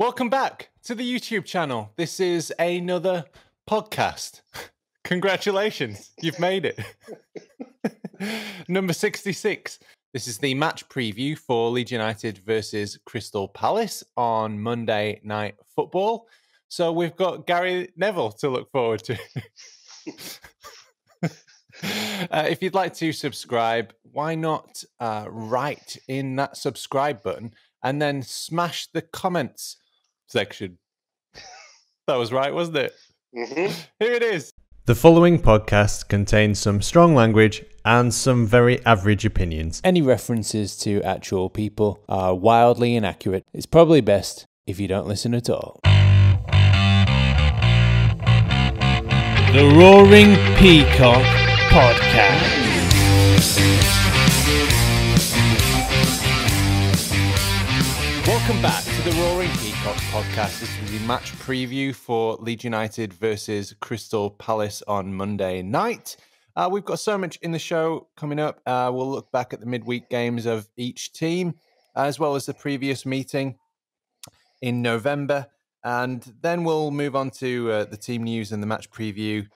Welcome back to the YouTube channel. This is another podcast. Congratulations, you've made it. Number 66. This is the match preview for Leeds United versus Crystal Palace on Monday Night Football. So we've got Gary Neville to look forward to. If you'd like to subscribe, why not write in that subscribe button and then smash the comments section. That was right, wasn't it? Mm-hmm. Here it is. The following podcast contains some strong language and some very average opinions. Any references to actual people are wildly inaccurate. It's probably best if you don't listen at all. The Roaring Peacock Podcast. Welcome back to the Roaring Peacock Podcast. This is the match preview for Leeds United versus Crystal Palace on Monday night. We've got so much in the show coming up. We'll look back at the midweek games of each team, as well as the previous meeting in November. And then we'll move on to the team news and the match preview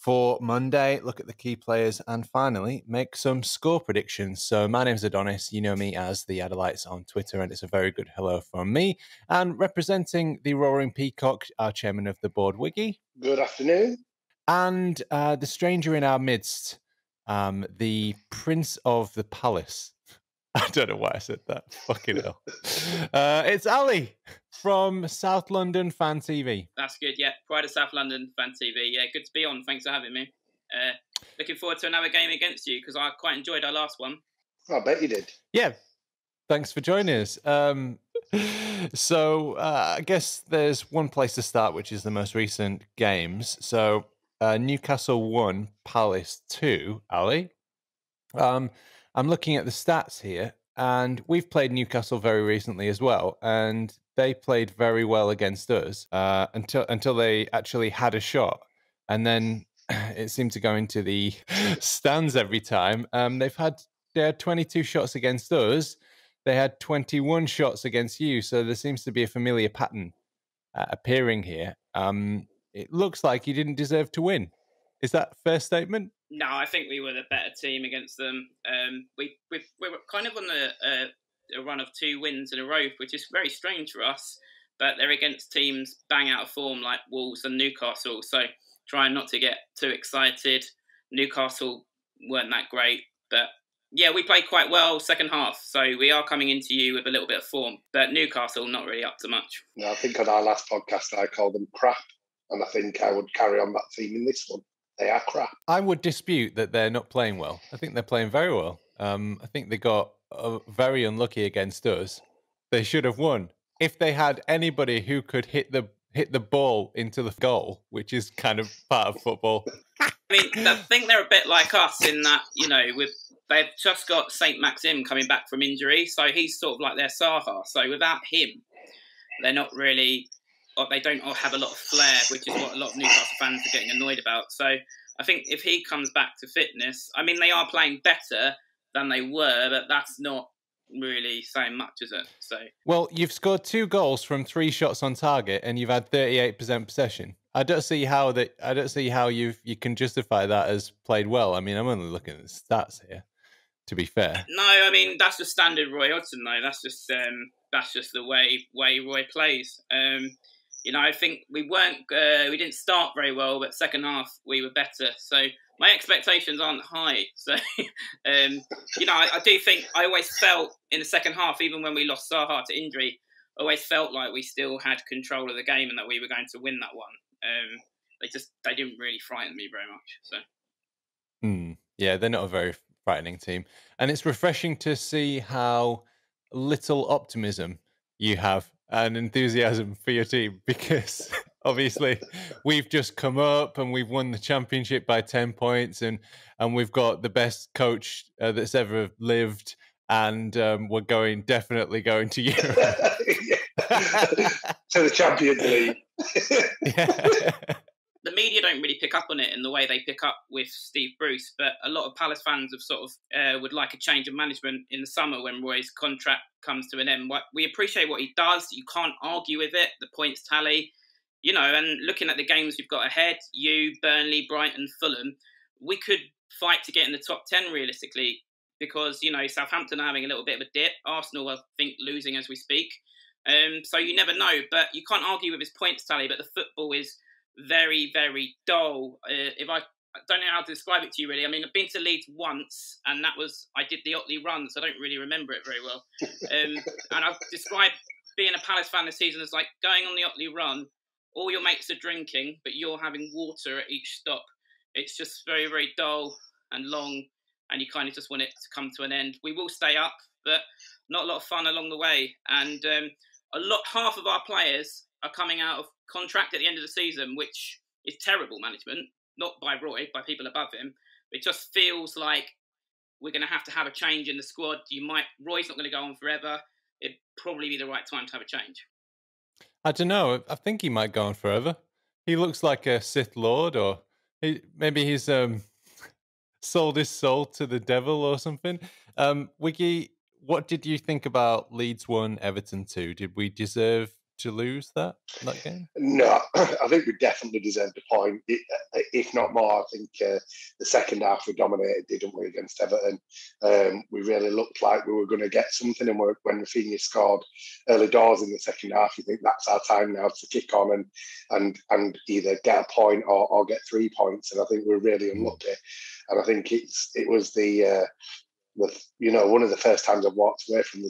for Monday, look at the key players, and finally, make some score predictions. So my name's Adonis. You know me as The Adelites on Twitter, and it's a very good hello from me. And representing the Roaring Peacock, our chairman of the board, Wiggy. Good afternoon. And the stranger in our midst, the Prince of the Palace. I don't know why I said that. Fucking hell. It's Ali from South London Fan TV. That's good, yeah. Pride of South London Fan TV. Yeah, good to be on. Thanks for having me. Looking forward to another game against you because I quite enjoyed our last one. I bet you did. Yeah. Thanks for joining us. So I guess there's one place to start, which is the most recent games. So Newcastle 1, Palace 2, Ali. I'm looking at the stats here, and we've played Newcastle very recently as well, and they played very well against us until they actually had a shot, and then it seemed to go into the stands every time. They had 22 shots against us. They had 21 shots against you, so there seems to be a familiar pattern appearing here. It looks like you didn't deserve to win. Is that a fair statement? No, I think we were the better team against them. We were kind of on a run of 2 wins in a row, which is very strange for us. But they're against teams bang out of form like Wolves and Newcastle. So trying not to get too excited. Newcastle weren't that great. But yeah, we played quite well second half. So we are coming into you with a little bit of form. But Newcastle, not really up to much. No, I think on our last podcast, I called them crap. And I think I would carry on that theme in this one. They are crap. I would dispute that they're not playing well. I think they're playing very well. I think they got very unlucky against us. They should have won. If they had anybody who could hit the ball into the goal, which is kind of part of football. I mean, I think they're a bit like us in that, you know, they've just got St. Maxim coming back from injury, so he's sort of like their Zaha. So without him, they're not really... They don't have a lot of flair, which is what a lot of Newcastle fans are getting annoyed about. So I think if he comes back to fitness, I mean, they are playing better than they were, but that's not really saying much, is it? So, well, you've scored 2 goals from 3 shots on target, and you've had 38% possession. I don't see how that. I don't see how you can justify that as played well. I mean, I'm only looking at the stats here. To be fair, no, I mean that's just standard Roy Hodgson, though. That's just the way Roy plays. You know, I think we didn't start very well, but second half we were better. So my expectations aren't high. So, you know, I do think I always felt in the second half, even when we lost Zaha to injury, I always felt like we still had control of the game and that we were going to win that one. They didn't really frighten me very much. So, yeah, they're not a very frightening team, and it's refreshing to see how little optimism you have. And enthusiasm for your team, because obviously we've just come up and we've won the championship by 10 points and we've got the best coach that's ever lived, and we're definitely going to Europe. To the Champions League. Yeah. the media don't really pick up on it in the way they pick up with Steve Bruce, but a lot of Palace fans have sort of would like a change of management in the summer when Roy's contract comes to an end. We appreciate what he does. You can't argue with it. The points tally, you know, and looking at the games we've got ahead, you, Burnley, Brighton, Fulham, we could fight to get in the top 10 realistically because, you know, Southampton are having a little bit of a dip. Arsenal, I think, losing as we speak. So you never know, but you can't argue with his points tally, but the football is very, very dull. I don't know how to describe it to you, really. I mean, I've been to Leeds once, and that was, I did the Otley run, so I don't really remember it very well. And I've described being a Palace fan this season as like going on the Otley run, all your mates are drinking, but you're having water at each stop. It's just very, very dull and long, and you kind of just want it to come to an end. We will stay up, but not a lot of fun along the way. And half of our players are coming out of contract at the end of the season, which is terrible management, not by Roy, by people above him. It just feels like we're going to have a change in the squad. Roy's not going to go on forever. It'd probably be the right time to have a change. I don't know. I think he might go on forever. He looks like a Sith Lord, or maybe he's sold his soul to the devil or something. Wiggy, what did you think about Leeds 1, Everton 2? Did we deserve to lose that game? No, I think we definitely deserved a point, if not more. I think the second half we dominated, didn't we, against Everton? We really looked like we were going to get something, and when Rafinha scored early doors in the second half, you think that's our time now to kick on and either get a point or get 3 points. And I think we're really unlucky. And I think it was the you know, one of the first times I've walked away from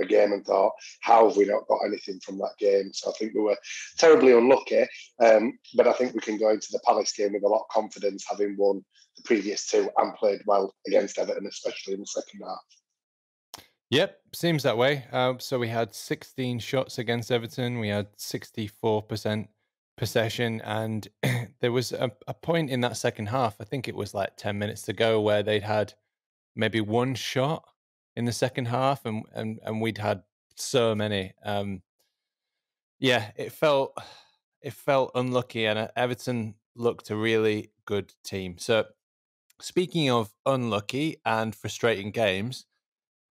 a game and thought, how have we not got anything from that game? So I think we were terribly unlucky, but I think we can go into the Palace game with a lot of confidence, having won the previous two and played well against Everton, especially in the second half. Yep, seems that way. So we had 16 shots against Everton. We had 64% possession, and there was a point in that second half, I think it was like 10 minutes to go, where they'd had maybe one shot in the second half, and we'd had so many. Yeah, it felt unlucky, and Everton looked a really good team. So, speaking of unlucky and frustrating games,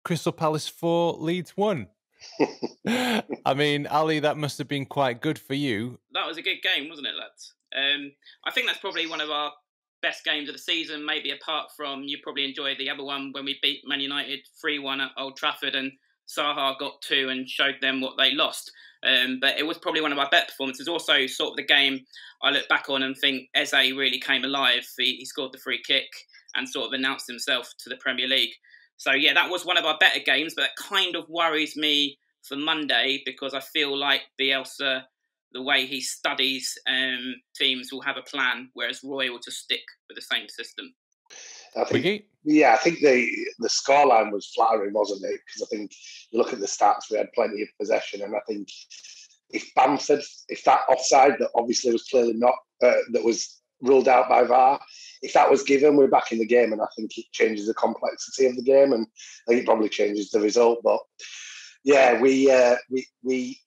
Crystal Palace 4, Leeds 1. I mean, Ali, that must have been quite good for you. That was a good game, wasn't it, lads? I think that's probably one of our best games of the season, maybe apart from, you probably enjoyed the other one when we beat Man United 3-1 at Old Trafford and Zaha got 2 and showed them what they lost. But it was probably one of our better performances. Also, sort of the game I look back on and think Eze really came alive. He scored the free kick and sort of announced himself to the Premier League. So yeah, that was one of our better games, but it kind of worries me for Monday because I feel like Bielsa, the way he studies teams, will have a plan, whereas Roy will just stick with the same system. I think the scoreline was flattering, wasn't it? Because I think you look at the stats, we had plenty of possession, and I think if that offside that obviously was clearly not, that was ruled out by VAR, if that was given, we're back in the game, and I think it changes the complexity of the game, and I think it probably changes the result. But yeah, we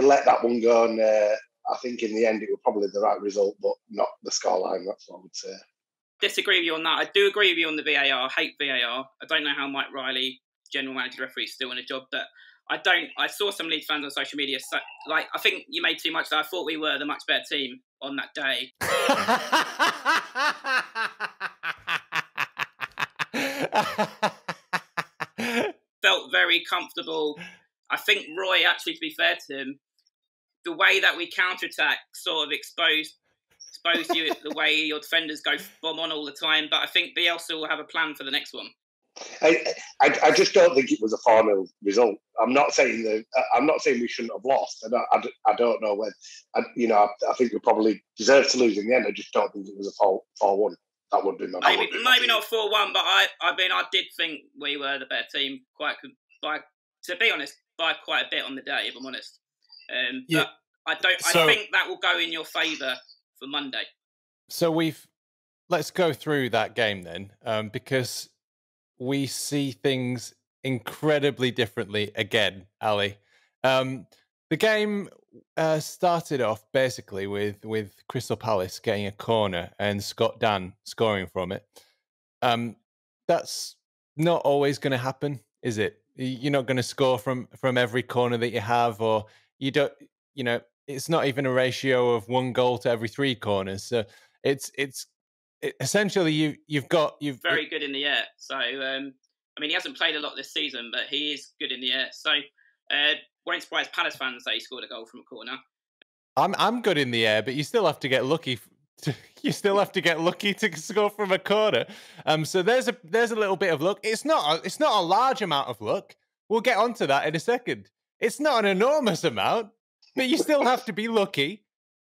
let that one go, and I think in the end it was probably the right result, but not the scoreline, that's what I would say. Disagree with you on that. I do agree with you on the VAR. I hate VAR. I don't know how Mike Riley, general manager referee, is still in a job, but I saw some Leeds fans on social media, so, like, I think you made too much. I thought we were the much better team on that day. Felt very comfortable. I think Roy, actually, to be fair to him, the way that we counterattack sort of exposed you, the way your defenders go bomb on all the time. But I think Bielsa will have a plan for the next one. I just don't think it was a 4-0 result. I'm not saying we shouldn't have lost. I don't know when. I think we probably deserved to lose in the end. I just don't think it was a 4-1. That would be my maybe not 4-1, but I mean, I did think we were the better team to be honest, by quite a bit on the day, if I'm honest. Yeah. But I think that will go in your favour for Monday. So let's go through that game then, because we see things incredibly differently again, Ali. The game started off basically with Crystal Palace getting a corner and Scott Dan scoring from it. That's not always going to happen, is it? You're not going to score from every corner that you have, or you don't. You know, it's not even a ratio of 1 goal to every 3 corners. So it's essentially you've very good in the air. So I mean, he hasn't played a lot this season, but he is good in the air. So won't surprise Palace fans that he scored a goal from a corner. I'm good in the air, but you still have to get lucky. You still have to get lucky to score from a corner. So there's a little bit of luck. It's not a large amount of luck. We'll get onto that in a second. It's not an enormous amount, but you still have to be lucky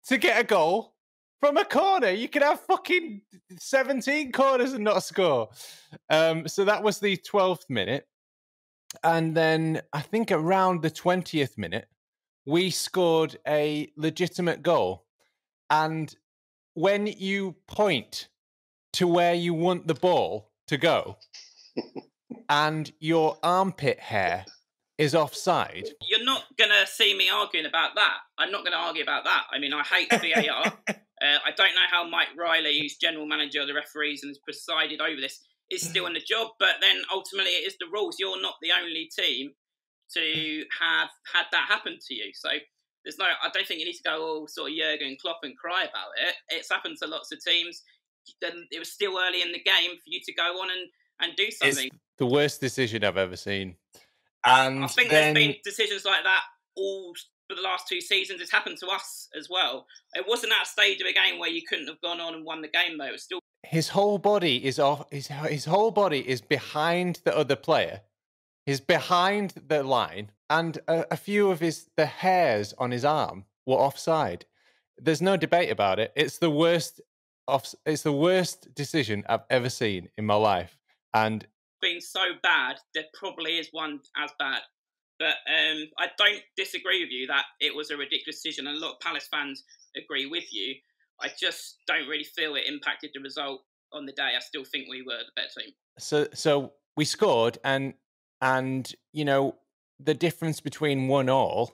to get a goal from a corner. You could have fucking 17 corners and not score. So that was the 12th minute. And then I think around the 20th minute, we scored a legitimate goal. And when you point to where you want the ball to go and your armpit hair is offside. You're not going to see me arguing about that. I'm not going to argue about that. I mean, I hate VAR. I don't know how Mike Riley, who's general manager of the referees and has presided over this, is still in the job. But then ultimately it is the rules. You're not the only team to have had that happen to you. So there's no, I don't think you need to go all sort of Jurgen Klopp and cry about it. It's happened to lots of teams. It was still early in the game for you to go on and do something. It's the worst decision I've ever seen. And I think then there's been decisions like that all for the last 2 seasons. It's happened to us as well. It wasn't that stage of a game where you couldn't have gone on and won the game, though. It was still. His whole body is off. His whole body is behind the other player. He's behind the line, and a few of the hairs on his arm were offside. There's no debate about it. It's the worst decision I've ever seen in my life. And being so bad, there probably is one as bad. But I don't disagree with you that it was a ridiculous decision, and a lot of Palace fans agree with you. I just don't really feel it impacted the result on the day. I still think we were the better team. So we scored, and you know, the difference between 1-1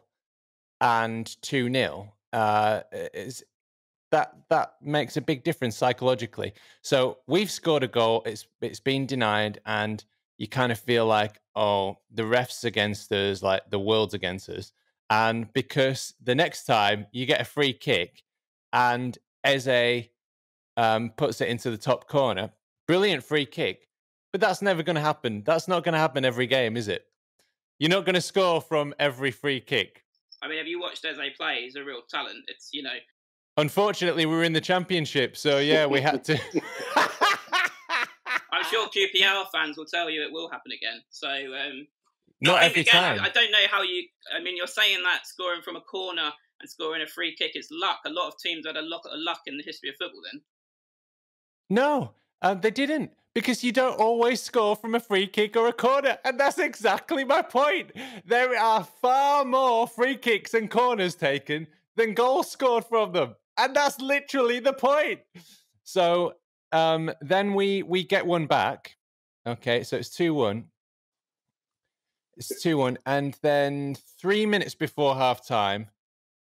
and 2-0 is that makes a big difference psychologically. So we've scored a goal, it's been denied, and you kind of feel like, oh, the ref's against us, like the world's against us. And because the next time you get a free kick and Eze puts it into the top corner, brilliant free kick. But that's never going to happen. That's not going to happen every game, is it? You're not going to score from every free kick. I mean, have you watched Eze play? He's a real talent. It's, you know. Unfortunately, we were in the Championship, so yeah, we had to. I'm sure QPR fans will tell you it will happen again. So not every time. I don't know how you. I mean, you're saying that scoring from a corner and scoring a free kick is luck. A lot of teams had a lot of luck in the history of football. Then. No, they didn't. Because you don't always score from a free kick or a corner. And that's exactly my point. There are far more free kicks and corners taken than goals scored from them. And that's literally the point. So then we get one back. Okay, so it's 2-1. It's 2-1. And then 3 minutes before half-time,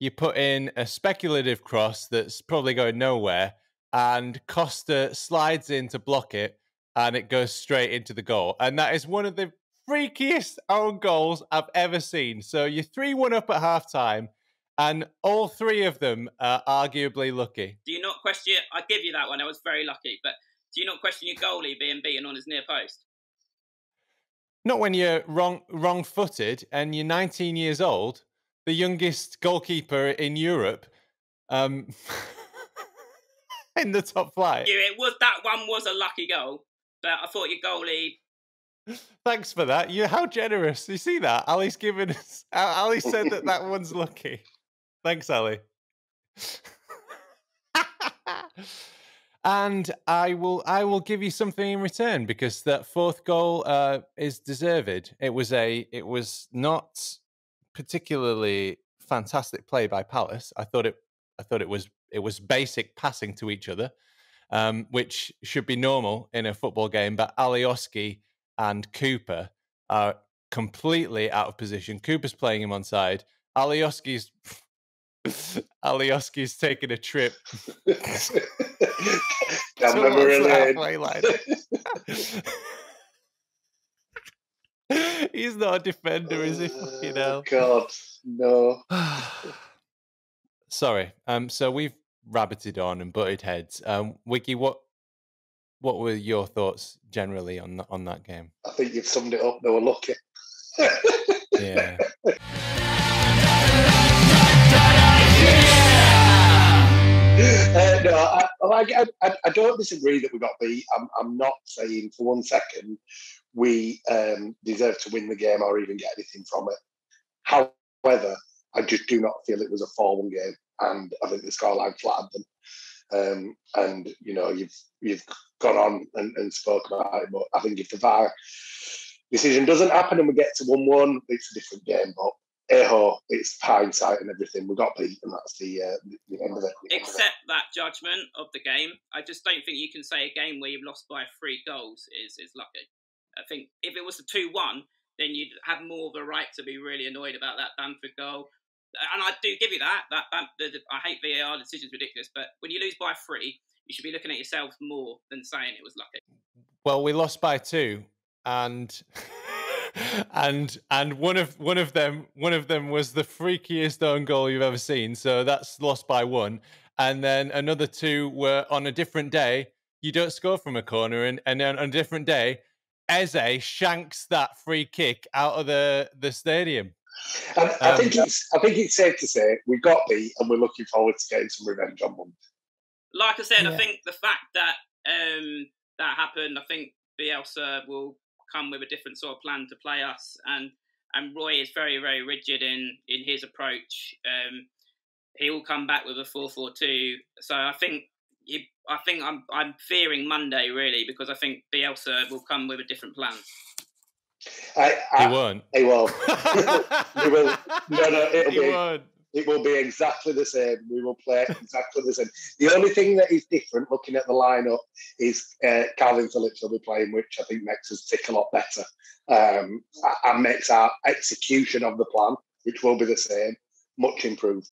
you put in a speculative cross that's probably going nowhere. And Costa slides in to block it. And it goes straight into the goal. And that is one of the freakiest own goals I've ever seen. So you're 3-1 up at halftime, and all 3 of them are arguably lucky. Do you not question it? I give you that one. I was very lucky. But do you not question your goalie being beaten on his near post? Not when you're wrong-footed and you're 19 years old, the youngest goalkeeper in Europe. In the top flight. Yeah, it was, that one was a lucky goal. But I thought your goalie. Thanks for that. You, how generous. You see that? Ali's given us. Ali said that that one's lucky. Thanks, Ali. And I will give you something in return, because that 4th goal is deserved. It was not particularly fantastic play by Palace. I thought it was basic passing to each other. Which should be normal in a football game, but Alioski and Cooper are completely out of position. Cooper's playing him onside, Alioski's taking a trip. He's not a defender, is he? Fucking hell. God, no. Sorry. So we've rabbited on and butted heads. Wiggy, what were your thoughts generally on that game? I think you've summed it up. They were lucky. Yeah. No, I don't disagree that we got beat. I'm not saying for one second we deserve to win the game or even get anything from it. However, I just do not feel it was a 4-1 game, and I think the scoreline flattered them. And you know, you've gone on and spoken about it, but I think if the VAR decision doesn't happen and we get to 1-1, it's a different game. But it's hindsight and everything. We got beat, and that's the end of it. Except that judgment of the game. I just don't think you can say a game where you've lost by 3 goals is lucky. I think if it was a 2-1, then you'd have more of a right to be really annoyed about that Bamford goal. And I do give you that. I hate VAR decisions, ridiculous. But when you lose by 3, you should be looking at yourself more than saying it was lucky. Well, we lost by 2, and. And one of them was the freakiest own goal you've ever seen. So that's lost by 1. And then another 2 were on a different day. You don't score from a corner, and then on a different day, Eze shanks that free kick out of the stadium. I think it's safe to say we got beat, and we're looking forward to getting some revenge on Monday. Like I said, yeah. I think the fact that that happened, I think Bielsa will come with a different sort of plan to play us, and Roy is very, very rigid in his approach. He will come back with a 4-4-2. So I'm fearing Monday really, because I think Bielsa will come with a different plan. He won't. He will. He will. No, it will be exactly the same. We will play exactly the same. The only thing that is different, looking at the lineup, is Phillips will be playing, which I think makes us tick a lot better, and makes our execution of the plan, which will be the same, much improved.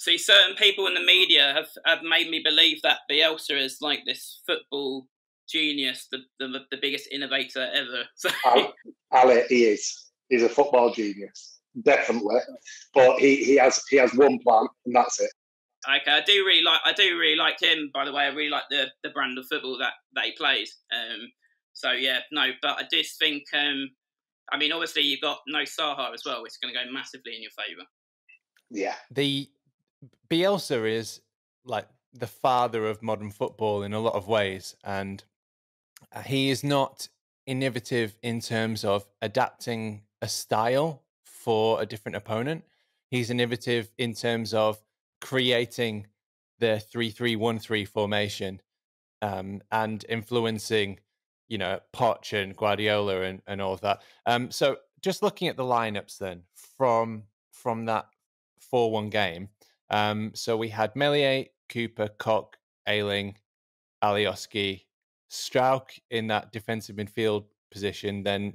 See, certain people in the media have made me believe that Bielsa is like this football genius, the biggest innovator ever. So... Ali, he is. He's a football genius. Definitely, but he has one plan, and that's it. Okay, I do really like him. By the way, I really like the brand of football that he plays. So yeah, no, but I just think, I mean, obviously you've got no Zaha as well, which is going to go massively in your favour. Yeah, the Bielsa is like the father of modern football in a lot of ways, and he is not innovative in terms of adapting a style for a different opponent. He's innovative in terms of creating the 3-3-1-3 formation, and influencing, you know, Poch and Guardiola and all of that. So just looking at the lineups then from that 4-1 game. So we had Melier, Cooper, Cock, Ayling, Alioski, Strauch in that defensive midfield position, then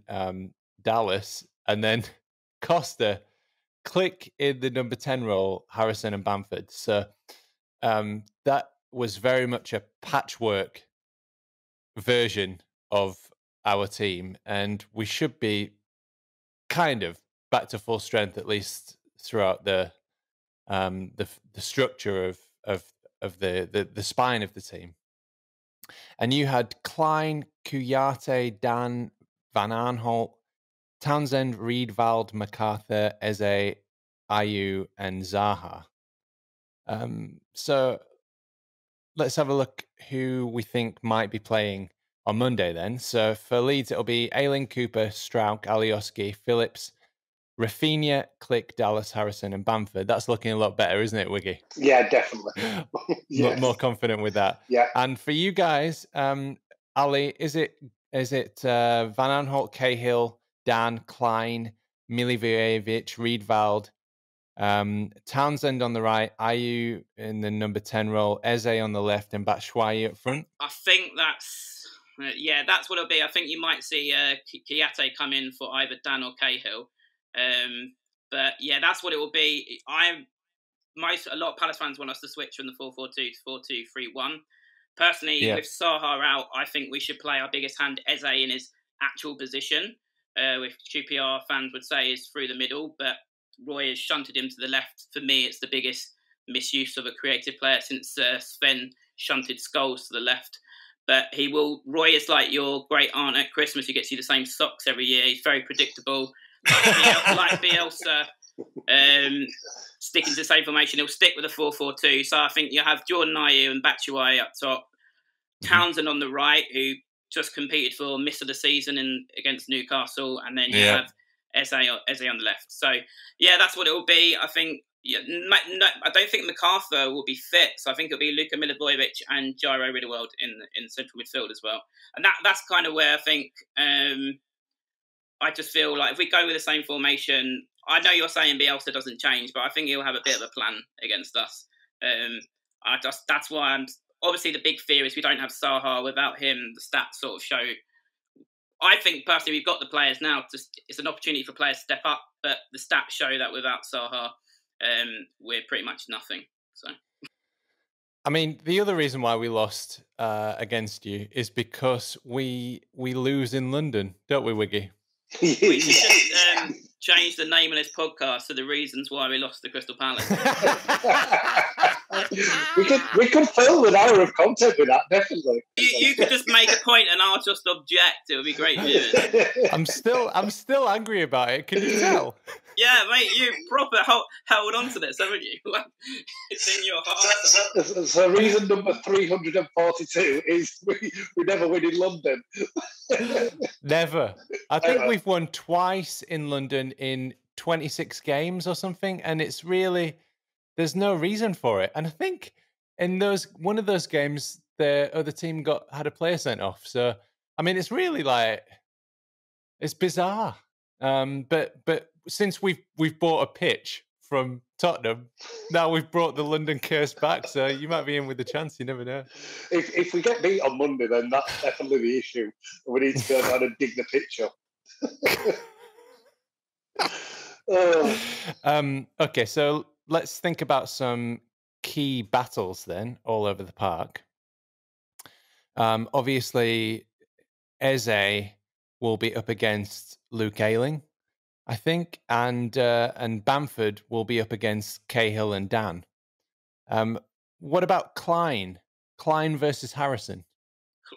Dallas, and then Costa, Klich in the number 10 role, Harrison and Bamford. So that was very much a patchwork version of our team, and we should be kind of back to full strength at least throughout the structure of the spine of the team. And you had Klein, Kouyaté, Dan, Van Anholt, Townsend, Reed, Vald, MacArthur, Eze, Ayew, and Zaha. So let's have a look who we think might be playing on Monday then. So for Leeds, it'll be Ayling, Cooper, Strauch, Alioski, Phillips, Rafinha, Klich, Dallas, Harrison, and Bamford. That's looking a lot better, isn't it, Wiggy? Yeah, definitely. Yes. Look more confident with that. Yeah. And for you guys, Ali, is it Van Anholt, Cahill, Dan, Klein, Milivojevic, Riedwald, Townsend on the right, Ayew in the number 10 role, Eze on the left, and Batshuayi up front? I think that's what it'll be. I think you might see Kouyaté come in for either Dan or Cahill. But yeah, that's what it will be. A lot of Palace fans want us to switch from the 4-4-2 to 4-2-3-1. Personally, yeah, with Zaha out, I think we should play our biggest hand, Eze, in his actual position, which QPR fans would say is through the middle. But Roy has shunted him to the left. For me, it's the biggest misuse of a creative player since Sven shunted Scholes to the left. But he will. Roy is like your great aunt at Christmas who gets you the same socks every year. He's very predictable. Like Bielsa, sticking to the same formation, he'll stick with a 4-4-2. So I think you have Jordan Ayew and Batshuayi up top, Townsend on the right, who just competed for miss of the season against Newcastle, and then you have Eze on the left. So yeah, that's what it will be. I think I don't think MacArthur will be fit, so I think it'll be Luka Milivojevic and Jairo Ridderwald in central midfield as well. And that's kind of where I think. I just feel like if we go with the same formation, I know you're saying Bielsa doesn't change, but I think he'll have a bit of a plan against us. That's why I'm... Obviously, the big fear is we don't have Zaha. Without him, the stats sort of show... I think, personally, we've got the players now. It's an opportunity for players to step up, but the stats show that without Zaha, we're pretty much nothing. So, I mean, the other reason why we lost against you is because we lose in London, don't we, Wiggy? We should change the name of this podcast to the reasons why we lost the Crystal Palace. we could fill an hour of content with that, definitely. You could just make a point and I'll just object. It would be great viewing. I'm still angry about it. Can you tell? Yeah, mate, you proper held on to this, haven't you? It's in your heart. So reason number 342 is we never win in London. Never. I think we've won twice in London in 26 games or something, and it's really there's no reason for it. And I think in one of those games, the other team had a player sent off. So I mean, it's really like it's bizarre. But since we've bought a pitch from Tottenham, now we've brought the London curse back, so you might be in with a chance. You never know. If we get beat on Monday, then that's definitely the issue. We need to go down and dig the pitch up. Okay, so let's think about some key battles then all over the park. Obviously, Eze will be up against Luke Ayling, I think, and Bamford will be up against Cahill and Dan. What about Klein? Klein versus Harrison.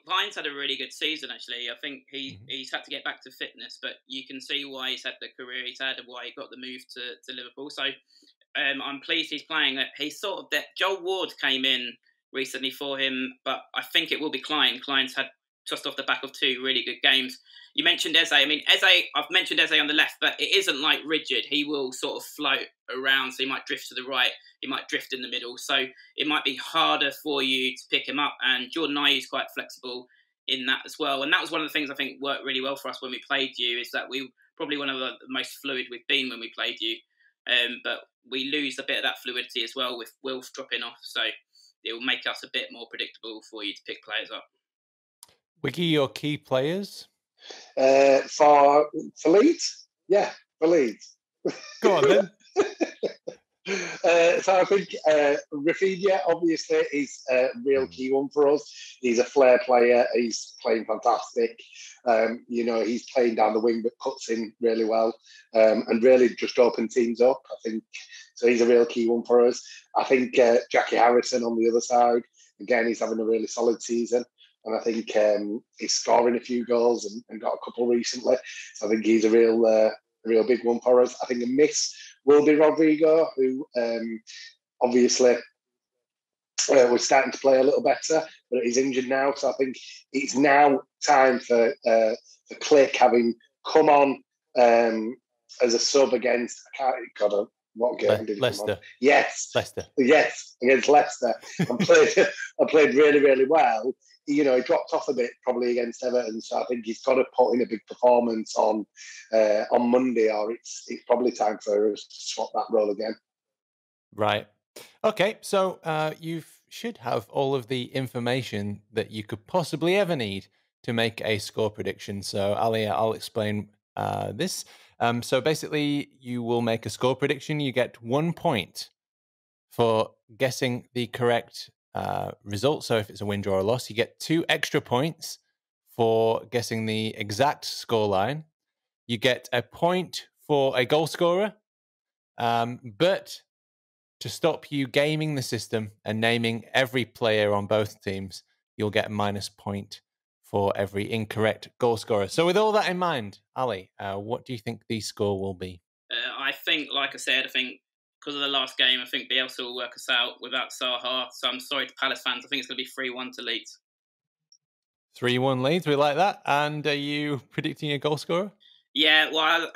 Klein's had a really good season, actually. I think he's had to get back to fitness, but you can see why he's had the career he's had and why he got the move to Liverpool. So I'm pleased he's playing. He's sort of that. Joel Ward came in recently for him, but I think it will be Klein. Klein's had just off the back of two really good games. You mentioned Eze. I mean, Eze, I've mentioned Eze on the left, but it isn't like rigid. He will sort of float around, so he might drift to the right. He might drift in the middle. So it might be harder for you to pick him up. And Jordan Ayew is quite flexible in that as well. And that was one of the things I think worked really well for us when we played you, is that we probably one of the most fluid we've been when we played you. But we lose a bit of that fluidity as well with Wilf dropping off. So it will make us a bit more predictable for you to pick players up. Wiggy, your key players? For Leeds? Yeah, for Leeds. Go on then. So I think Rafinha obviously is a real key one for us. He's a flair player. He's playing fantastic. You know, he's playing down the wing but cuts in really well, and really just open teams up, I think. So he's a real key one for us. I think Jackie Harrison on the other side, again, he's having a really solid season. And I think he's scoring a few goals and got a couple recently. So I think he's a real big one for us. I think a miss will be Rodrigo, who obviously was starting to play a little better, but he's injured now. So I think it's now time for Klich, having come on as a sub against... What game did he come on? Yes. Leicester. Yes, against Leicester. And played really, really well. You know, he dropped off a bit probably against Everton, so I think he's got to put in a big performance on Monday, or it's probably time for us to swap that role again. Right. Okay, so you should have all of the information that you could possibly ever need to make a score prediction. So, Ali, I'll explain this. So basically, you will make a score prediction. You get 1 point for guessing the correct result. So if it's a win, draw, or loss, you get 2 extra points for guessing the exact scoreline. You get a point for a goal scorer. But to stop you gaming the system and naming every player on both teams, you'll get a -point for every incorrect goal scorer. So with all that in mind, Ali, what do you think the score will be? I think, like I said, I think because of the last game, I think Bielsa will work us out without Zaha. So I'm sorry to Palace fans. I think it's going to be 3-1 to Leeds. 3-1 Leeds, we like that. And are you predicting a goal scorer? Yeah, well,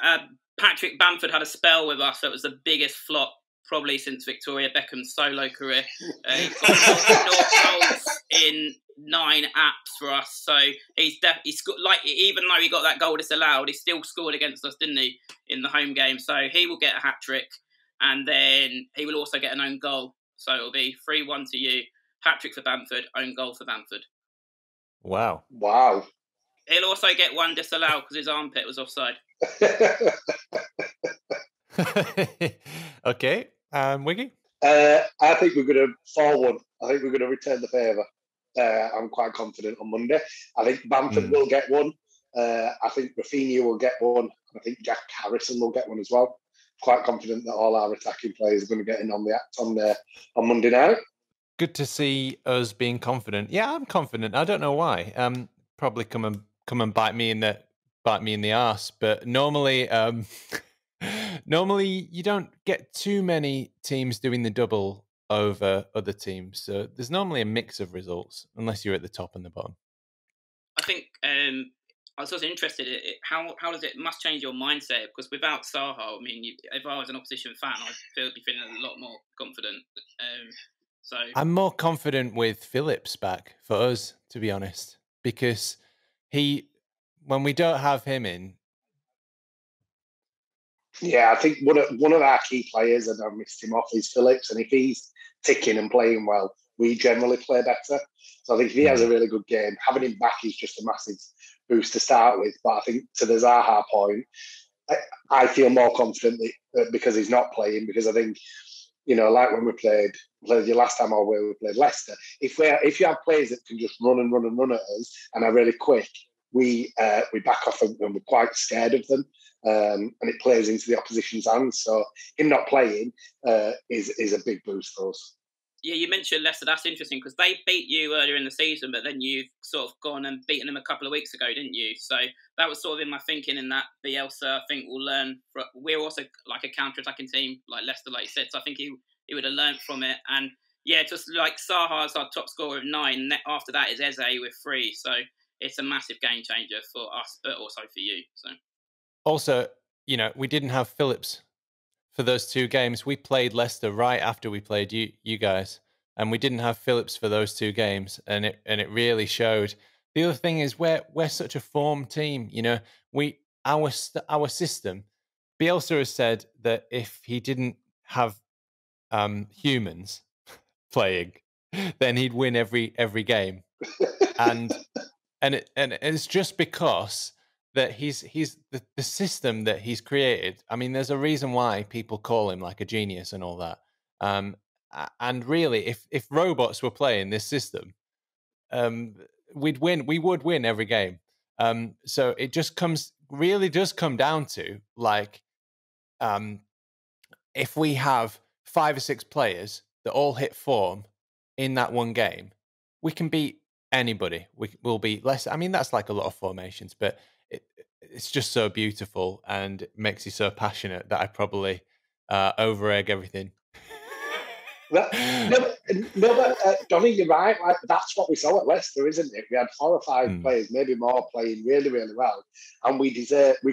Patrick Bamford had a spell with us. That was the biggest flop probably since Victoria Beckham's solo career. He's got 0 goals in 9 apps for us. So he's got, like, even though he got that goal disallowed, he still scored against us, didn't he, in the home game? So he will get a hat trick, and then he will also get an own goal. So it'll be 3-1 to you. Hat trick for Bamford. Own goal for Bamford. Wow! Wow! He'll also get 1 disallowed because his armpit was offside. Okay, Wiggy? I think we're going to 4-1. I think we're going to return the favour. I'm quite confident on Monday. I think Bamford will get 1. I think Rafinha will get 1. I think Jack Harrison will get 1 as well. Quite confident that all our attacking players are going to get in on the act on Monday night. Good to see us being confident. Yeah, I'm confident. I don't know why. Probably come and bite me in the arse. But normally, normally you don't get too many teams doing the double over other teams. So there's normally a mix of results, unless you're at the top and the bottom. I think I was also interested. How does it must change your mindset? Because without Zaha, I mean, if I was an opposition fan, I'd be feeling a lot more confident. So I'm more confident with Phillips back for us, to be honest. Because when we don't have him in, yeah, I think one of our key players, and I missed him off, is Phillips. And if he's ticking and playing well, we generally play better. So I think if he has a really good game, having him back is just a massive boost to start with. But I think to the Zaha point, I feel more confident because he's not playing. Because I think, you know, like when we played the last time, or where we played Leicester, if you have players that can just run and run and run at us and are really quick, we back off and we're quite scared of them, and it plays into the opposition's hands. So him not playing is a big boost for us. Yeah, you mentioned Leicester. That's interesting because they beat you earlier in the season, but then you've sort of gone and beaten them a couple of weeks ago, didn't you? So that was sort of in my thinking in that Bielsa, I think, will learn. We're also like a counter-attacking team, like Leicester, like you said. So I think he would have learned from it. And yeah, just like Zaha's our top scorer of 9. After that is Eze with 3. So it's a massive game changer for us, but also for you. So also, you know, we didn't have Phillips for those 2 games. We played Leicester right after we played you guys, and we didn't have Phillips for those 2 games, and it really showed. The other thing is we're such a form team, you know. Our system. Bielsa has said that if he didn't have humans playing, then he'd win every game, and it's just because that he's the system that he's created. I mean, there's a reason why people call him like a genius and all that. And really, if robots were playing this system, we would win every game. So it just really does come down to, like, if we have 5 or 6 players that all hit form in that 1 game, we can beat anybody. We'll beat less. I mean, that's like a lot of formations, but it's just so beautiful and it makes you so passionate that I probably over-egg everything. No, but Donny, you're right. Like, that's what we saw at Leicester, isn't it? We had 4 or 5 players, maybe more, playing really, really well, and we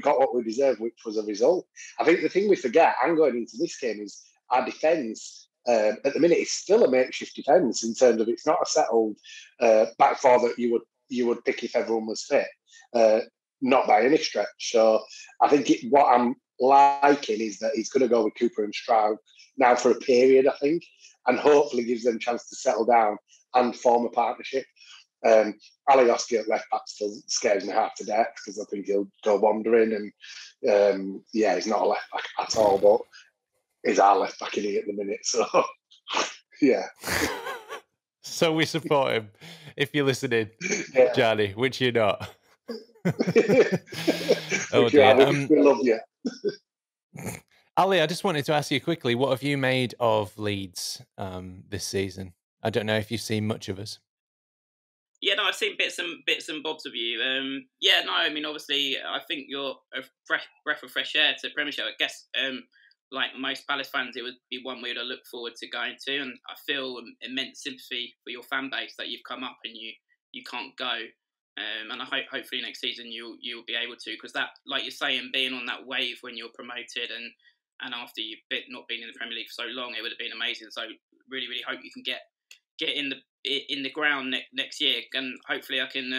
got what we deserved, which was a result. I think the thing we forget, and going into this game, is our defence. At the minute, it's still a makeshift defence in terms of it's not a settled back four that you would pick if everyone was fit. Not by any stretch. So I think what I'm liking is that he's going to go with Cooper and Strauch now for a period, I think, and hopefully gives them a chance to settle down and form a partnership. Alioski at left back still scares me half to death because I think he'll go wandering, and yeah, he's not a left back at all, but he's our left back in here at the minute, so yeah. So we support him if you're listening, yeah. Johnny, which you're not. Oh dear. We love you. Ali, I just wanted to ask you quickly, what have you made of Leeds this season? I don't know if you've seen much of us. Yeah, no, I've seen bits and bobs of you. Yeah, no, I mean, obviously, I think you're a breath of fresh air to Premiership. I guess, like most Palace fans, it would be one we would have looked forward to going to. And I feel immense sympathy for your fan base that you've come up and you can't go. And I hope hopefully next season you'll be able to, because that, like you're saying, being on that wave when you're promoted and after you've not been in the Premier League for so long, it would have been amazing. So really, really hope you can get in the ground next year, and hopefully I can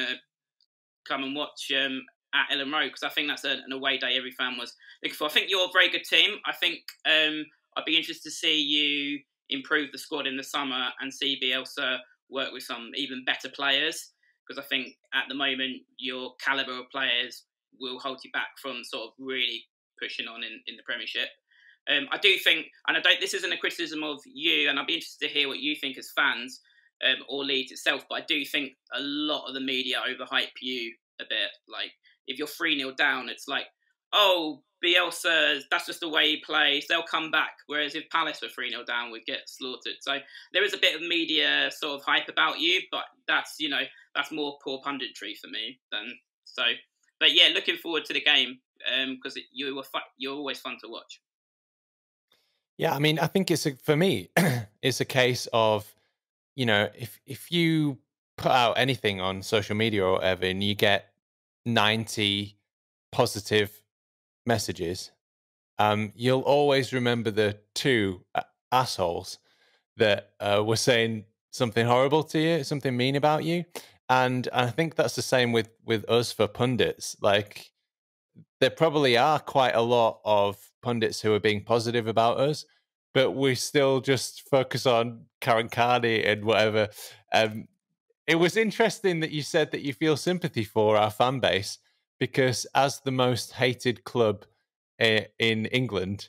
come and watch at Elland Road, because I think that's an away day every fan was looking for. I think you're a very good team. I think I'd be interested to see you improve the squad in the summer and see Bielsa work with some even better players, because I think at the moment your calibre of players will hold you back from sort of really pushing on in the Premiership. I do think, and I don't, this isn't a criticism of you, and I'd be interested to hear what you think as fans, or Leeds itself, but I do think a lot of the media overhype you a bit. Like, if you're 3-0 down, it's like, oh, Bielsa, that's just the way he plays, they'll come back. Whereas if Palace were 3-0 down, we'd get slaughtered. So there is a bit of media sort of hype about you, but that's, you know, that's more poor punditry for me than so. But yeah, looking forward to the game, because you're always fun to watch. Yeah, I mean, I think it's for me, it's a case of, you know, if you put out anything on social media or whatever, and you get 90 positive messages, you'll always remember the two assholes that were saying something horrible to you, something mean about you. And I think that's the same with us for pundits. Like, there probably are quite a lot of pundits who are being positive about us, but we still just focus on Karen Carney and whatever. It was interesting that you said that you feel sympathy for our fan base, because as the most hated club in England,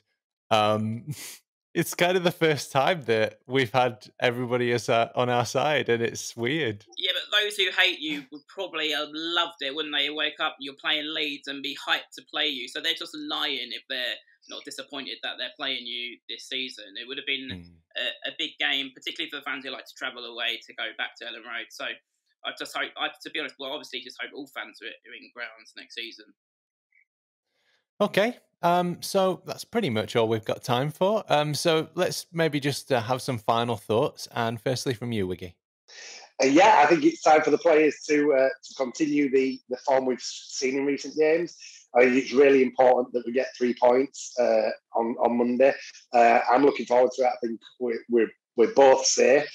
it's kind of the first time that we've had everybody on our side, and it's weird. Yeah, but those who hate you would probably have loved it, wouldn't they? Wake up, you're playing Leeds and be hyped to play you. So they're just lying if they're not disappointed that they're playing you this season. It would have been a big game, particularly for the fans who like to travel away to go back to Elland Road. So I just hope, to be honest, well, obviously just hope all fans are in grounds next season. Okay. So that's pretty much all we've got time for. So let's maybe just have some final thoughts, and firstly from you, Wiggy. Yeah, I think it's time for the players to continue the form we've seen in recent games. I think it's really important that we get 3 points on Monday. I'm looking forward to it. I think we're both safe,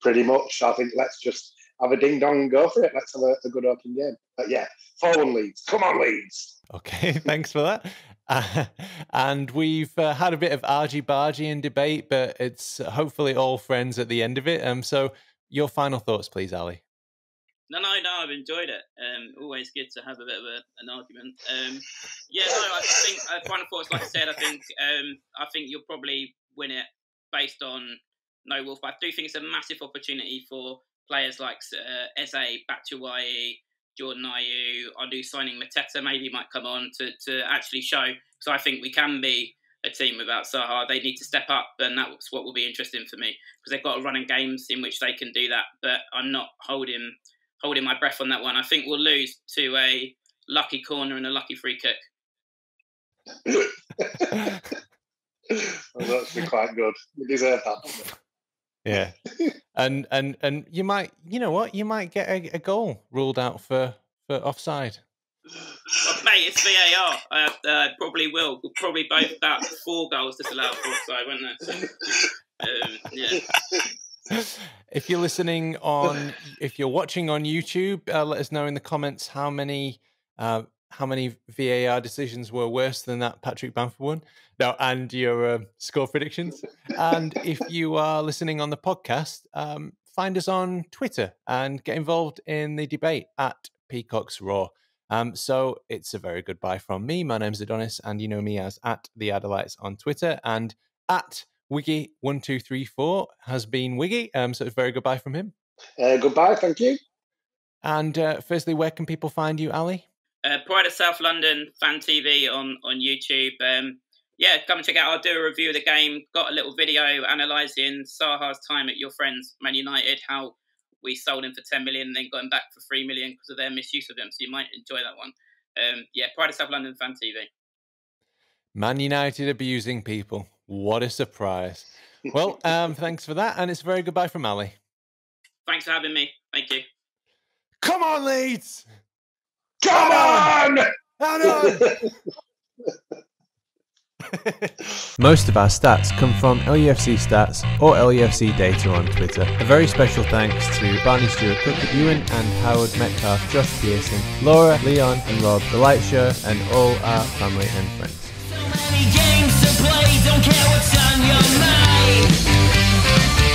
pretty much. I think let's just have a ding-dong and go for it. Let's have a good opening game. But yeah, 4-1 Leeds. Come on, Leeds. Okay, thanks for that. And we've had a bit of argy-bargy in debate, but it's hopefully all friends at the end of it. So your final thoughts, please, Ali. No, I've enjoyed it. Always good to have a bit of an argument. Yeah, no, I think final thoughts, like I said, I think you'll probably win it based on no Wolf, but I do think it's a massive opportunity for players like Eze, Batshuayi, Jordan Ayew, our new signing Mateta maybe might come on to actually show. So I think we can be a team without Zaha. They need to step up, and that's what will be interesting for me, because they've got a run in games in which they can do that. But I'm not holding my breath on that one. I think we'll lose to a lucky corner and a lucky free kick. Well, that's been quite good. We deserve that. Yeah, and you might, you know what, you might get a goal ruled out for offside. Well, mate, it's VAR. Probably will. We'll probably both about 4 goals disallowed for offside, won't there? Yeah. If you're listening on, if you're watching on YouTube, let us know in the comments how many VAR decisions were worse than that Patrick Bamford one. No, and your score predictions. And if you are listening on the podcast, find us on Twitter and get involved in the debate at Peacock's Raw. So it's a very good bye from me. My name's Adonis, and you know me as at The Adelites on Twitter, and at Wiggy1234 has been Wiggy. So it's very goodbye from him. Goodbye, thank you. And firstly, where can people find you, Ali? Pride of South London Fan TV on YouTube. Yeah, come and check out. I'll do a review of the game. Got a little video analysing Zaha's time at your friends, Man United, how we sold him for 10 million and then got him back for 3 million because of their misuse of him. So you might enjoy that one. Yeah, Pride of South London Fan TV. Man United abusing people. What a surprise. Well, thanks for that. And it's very goodbye from Ali. Thanks for having me. Thank you. Come on, Leeds! Come on! Hang on! Most of our stats come from LUFC Stats or LUFC Data on Twitter. A very special thanks to Barney Stewart, Cooper Ewan and Howard Metcalf, Josh Pearson, Laura, Leon and Rob, The Light Show and all our family and friends. So many games to play, don't care what's on your mind.